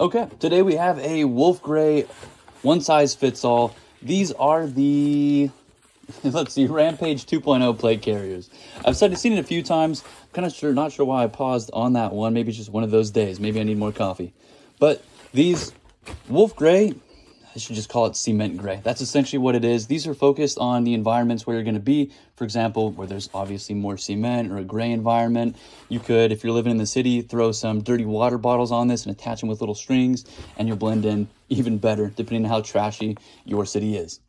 Okay, today we have a Wolf Grey one size fits all. These are the, let's see, Rampage 2.0 Plate Carriers. I've seen it a few times. Kind of not sure why I paused on that one. Maybe it's just one of those days. Maybe I need more coffee. But these Wolf Grey, I should just call it cement gray. That's essentially what it is. These are focused on the environments where you're going to be. For example, where there's obviously more cement or a gray environment. You could, if you're living in the city, throw some dirty water bottles on this and attach them with little strings, and you'll blend in even better depending on how trashy your city is.